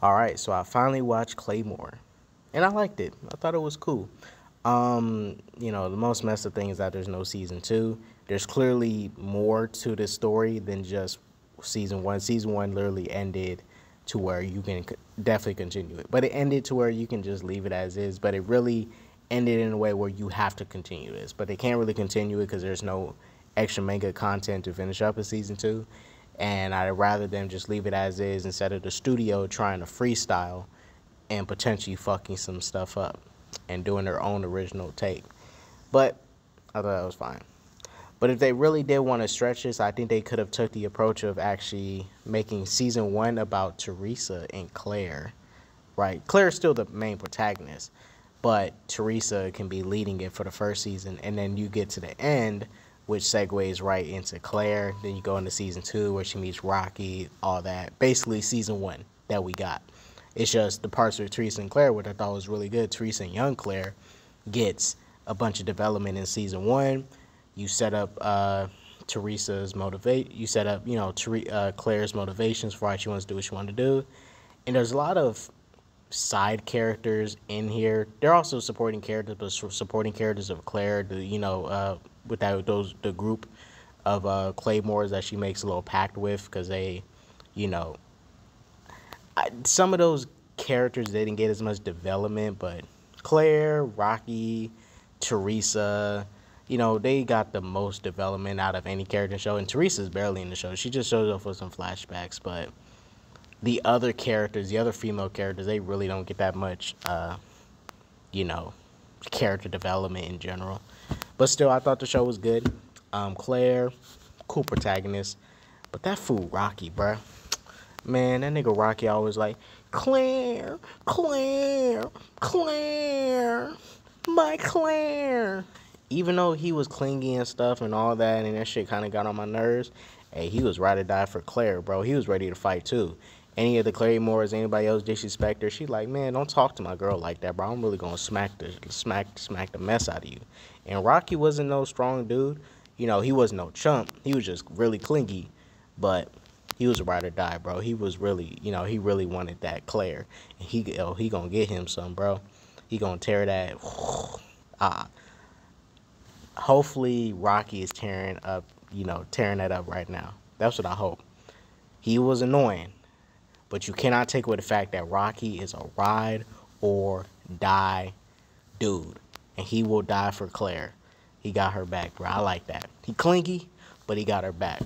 Alright, so I finally watched Claymore, and I liked it. I thought it was cool. You know, the most messed up thing is that there's no season 2. There's clearly more to this story than just season 1. Season 1 literally ended to where you can definitely continue it. But it ended to where you can just leave it as is, but it really ended in a way where you have to continue this. But they can't really continue it because there's no extra manga content to finish up in season 2. And I'd rather them just leave it as is instead of the studio trying to freestyle and potentially fucking some stuff up and doing their own original take. But I thought that was fine. But if they really did want to stretch this, I think they could have took the approach of actually making season 1 about Teresa and Clare, right? Clare's still the main protagonist, but Teresa can be leading it for the first season, and then you get to the end, which segues right into Clare. Then you go into season 2 where she meets Raki, all that. Basically season 1 that we got. It's just the parts with Teresa and Clare, which I thought was really good. Teresa and young Clare gets a bunch of development in season 1. You set up Teresa's motivate. You set up, you know, Clare's motivations for why she wants to do what she wanted to do. And there's a lot of side characters in here. They're also supporting characters, but supporting characters of Clare, you know, with that, the group of Claymores that she makes a little pact with, because they, you know, some of those characters didn't get as much development, but Clare, Raki, Teresa, you know, they got the most development out of any character in the show, and Teresa's barely in the show. She just shows up for some flashbacks, but the other characters, the other female characters, they really don't get that much, you know, character development in general. But still, I thought the show was good. Clare, cool protagonist. But that fool Raki, bruh. Man, that nigga Raki always like, Clare, Clare, Clare, my Clare. Even though he was clingy and stuff and all that, and that shit kind of got on my nerves, hey, he was ride or die for Clare, bro. He was ready to fight, too. Any of the Claymores, anybody else disrespect her, she like, man, don't talk to my girl like that, bro. I'm really gonna smack the mess out of you. And Raki wasn't no strong dude. You know, he wasn't no chump. He was just really clingy, but he was a ride or die, bro. He was really, you know, he really wanted that Clare. And he gonna get him some, bro. He gonna tear that. Hopefully Raki is tearing up, you know, tearing that up right now. That's what I hope. He was annoying. But you cannot take away the fact that Raki is a ride or die dude. And he will die for Clare. He got her back, bro. I like that. He clingy, but he got her back.